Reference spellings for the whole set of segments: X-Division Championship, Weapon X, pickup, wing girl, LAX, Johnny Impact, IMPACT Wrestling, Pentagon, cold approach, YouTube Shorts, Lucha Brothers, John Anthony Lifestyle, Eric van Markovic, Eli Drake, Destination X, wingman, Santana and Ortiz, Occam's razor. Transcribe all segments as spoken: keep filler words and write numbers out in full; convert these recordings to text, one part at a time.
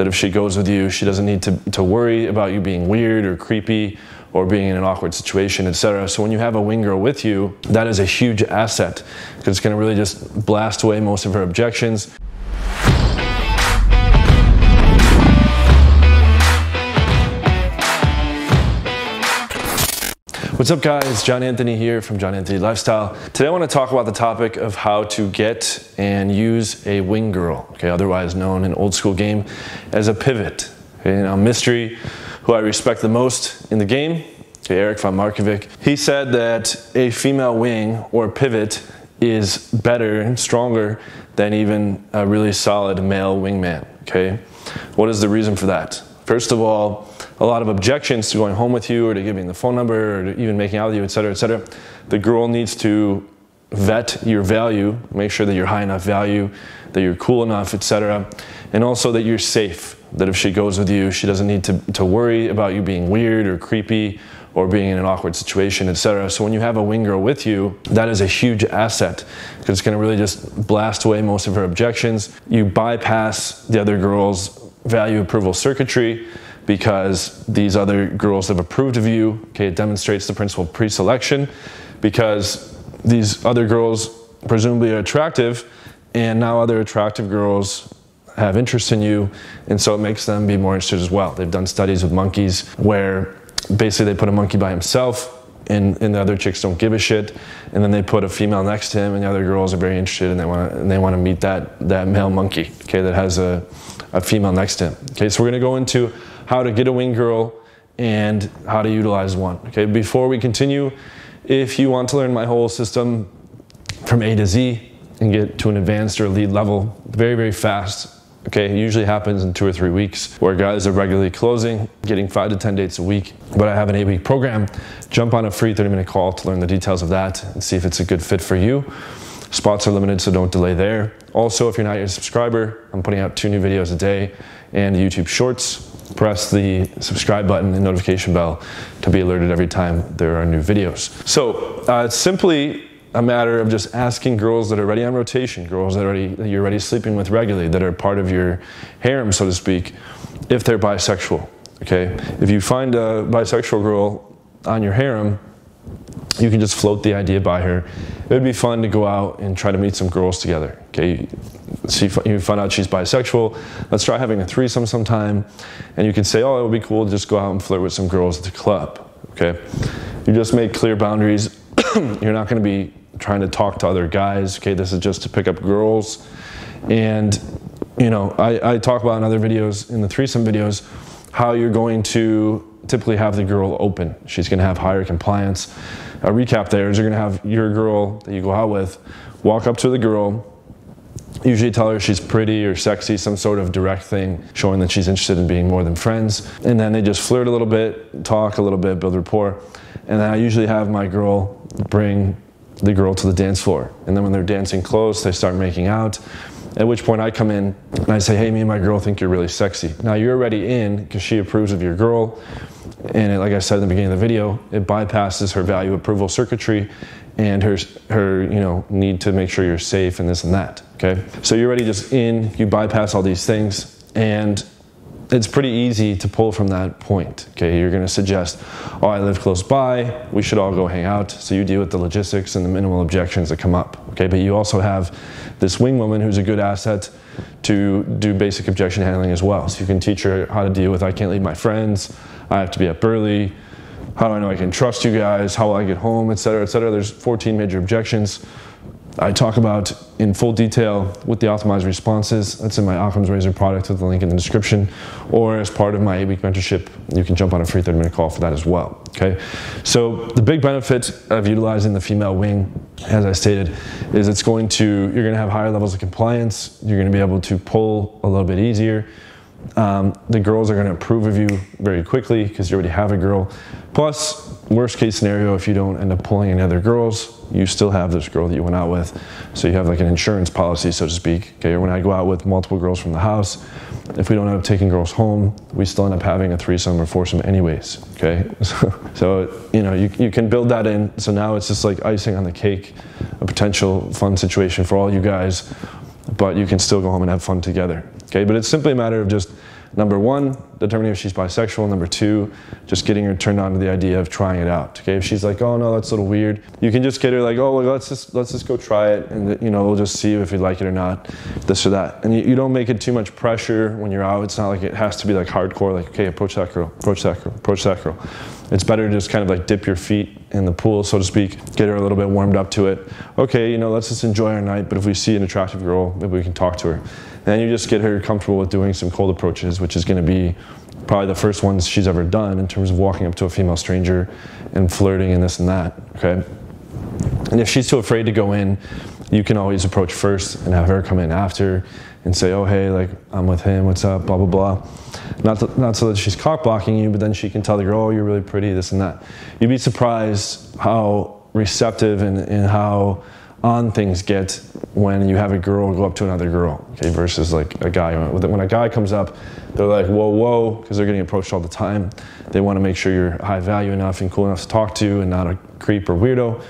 that if she goes with you, she doesn't need to, to worry about you being weird or creepy or being in an awkward situation, et cetera. So when you have a wing girl with you, that is a huge asset because it's gonna really just blast away most of her objections. What's up guys, John Anthony here from John Anthony Lifestyle. Today I want to talk about the topic of how to get and use a wing girl, okay, otherwise known in old school game as a pivot. Okay, now Mystery, who I respect the most in the game, okay, Eric van Markovic, he said that a female wing or pivot is better and stronger than even a really solid male wingman, okay? What is the reason for that? First of all, a lot of objections to going home with you or to giving the phone number or to even making out with you, et cetera, et cetera. The girl needs to vet your value, make sure that you're high enough value, that you're cool enough, et cetera, and also that you're safe, that if she goes with you, she doesn't need to, to worry about you being weird or creepy or being in an awkward situation, et cetera. So when you have a wing girl with you, that is a huge asset because it's gonna really just blast away most of her objections. You bypass the other girl's value approval circuitry because these other girls have approved of you. Okay, it demonstrates the principle of pre-selection because these other girls presumably are attractive and now other attractive girls have interest in you, and so it makes them be more interested as well. They've done studies with monkeys where basically they put a monkey by himself and, and the other chicks don't give a shit, and then they put a female next to him and the other girls are very interested and they want to, and they want to meet that, that male monkey, okay, that has a, a female next to him. Okay, so we're going to go into how to get a wing girl and how to utilize one. Okay, before we continue, if you want to learn my whole system from A to Z and get to an advanced or lead level very, very fast, okay, it usually happens in two or three weeks where guys are regularly closing, getting five to ten dates a week, but I have an eight week program. Jump on a free thirty minute call to learn the details of that and see if it's a good fit for you. Spots are limited, so don't delay there. Also, if you're not yet a subscriber, I'm putting out two new videos a day and YouTube Shorts. Press the subscribe button and notification bell to be alerted every time there are new videos. So uh, it's simply a matter of just asking girls that are already on rotation, girls that, already, that you're already sleeping with regularly, that are part of your harem, so to speak, if they're bisexual, okay? If you find a bisexual girl on your harem, you can just float the idea by her. It would be fun to go out and try to meet some girls together. Okay, so you find out she's bisexual. Let's try having a threesome sometime. And you can say, oh, it would be cool to just go out and flirt with some girls at the club. Okay, you just make clear boundaries. You're not going to be trying to talk to other guys. Okay, this is just to pick up girls. And, you know, I, I talk about in other videos, in the threesome videos, how you're going to typically have the girl open. She's gonna have higher compliance. A recap there is you're gonna have your girl that you go out with, walk up to the girl, usually tell her she's pretty or sexy, some sort of direct thing, showing that she's interested in being more than friends. And then they just flirt a little bit, talk a little bit, build rapport. And then I usually have my girl bring the girl to the dance floor. And then when they're dancing close, they start making out. At which point I come in and I say, hey, me and my girl think you're really sexy. Now you're already in because she approves of your girl. And it, like I said in the beginning of the video, it bypasses her value approval circuitry and her, her you know, need to make sure you're safe and this and that, okay? So you're already just in, you bypass all these things, and it's pretty easy to pull from that point, okay? You're gonna suggest, oh, I live close by, we should all go hang out. So you deal with the logistics and the minimal objections that come up, okay? But you also have this wing woman who's a good asset to do basic objection handling as well. So you can teach her how to deal with, I can't leave my friends, I have to be up early, how do I know I can trust you guys, how will I get home, et cetera, et cetera. There's fourteen major objections I talk about in full detail with the optimized responses. That's in my Occam's razor product with the link in the description, or as part of my eight week mentorship, you can jump on a free thirty minute call for that as well, okay? So the big benefit of utilizing the female wing, as I stated, is it's going to, you're gonna have higher levels of compliance, you're gonna be able to pull a little bit easier. Um, the girls are gonna approve of you very quickly because you already have a girl. Plus, worst case scenario, if you don't end up pulling any other girls, you still have this girl that you went out with. So you have like an insurance policy, so to speak. Okay, when I go out with multiple girls from the house, if we don't end up taking girls home, we still end up having a threesome or foursome anyways, okay? So, so you know, you, you can build that in. So now it's just like icing on the cake, a potential fun situation for all you guys, but you can still go home and have fun together. Okay, but it's simply a matter of just Number one, determining if she's bisexual. Number two, just getting her turned on to the idea of trying it out. Okay, if she's like, oh no, that's a little weird, you can just get her like, oh, well, let's just let's just go try it, and you know, we'll just see if you like it or not, this or that. And you, you don't make it too much pressure when you're out. It's not like it has to be like hardcore, like, okay, approach that girl, approach that girl, approach that girl. It's better to just kind of like dip your feet in the pool, so to speak, get her a little bit warmed up to it. Okay, you know, let's just enjoy our night, but if we see an attractive girl, maybe we can talk to her. And then you just get her comfortable with doing some cold approaches, which is gonna be probably the first ones she's ever done in terms of walking up to a female stranger and flirting and this and that, okay? And if she's too afraid to go in, you can always approach first and have her come in after and say, oh, hey, like, I'm with him, what's up, blah, blah, blah. Not, to, not so that she's cock blocking you, but then she can tell the girl, oh, you're really pretty, this and that. You'd be surprised how receptive and, and how on things get when you have a girl go up to another girl, okay, versus like a guy. When a guy comes up, they're like, whoa, whoa, because they're getting approached all the time. They want to make sure you're high value enough and cool enough to talk to and not a creep or weirdo.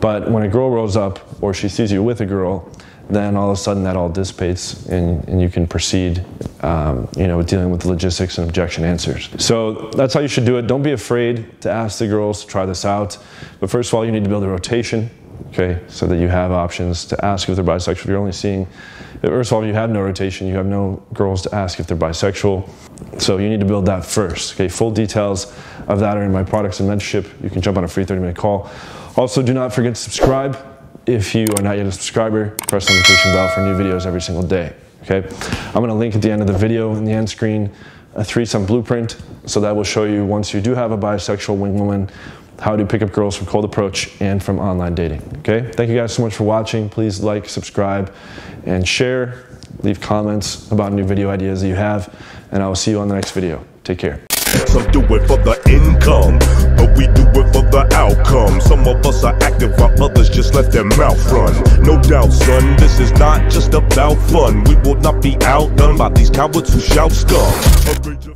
But when a girl rolls up or she sees you with a girl, then all of a sudden that all dissipates and, and you can proceed, um, you know, with dealing with logistics and objection answers. So that's how you should do it. Don't be afraid to ask the girls to try this out. But first of all, you need to build a rotation, okay, so that you have options to ask if they're bisexual. You're only seeing, first of all, you have no rotation. You have no girls to ask if they're bisexual. So you need to build that first, okay? Full details of that are in my products and mentorship. You can jump on a free thirty minute call. Also, do not forget to subscribe. If you are not yet a subscriber, press the notification bell for new videos every single day, okay? I'm going to link at the end of the video in the end screen a threesome blueprint, so that will show you, once you do have a bisexual wing woman, how to pick up girls from cold approach and from online dating, okay? Thank you guys so much for watching. Please like, subscribe, and share. Leave comments about new video ideas that you have, and I will see you on the next video. Take care. Some do it for the income, but we do it for the outcome. Some of us are active while others just let their mouth run. No doubt, son, this is not just about fun. We will not be outdone by these cowards who shout scum.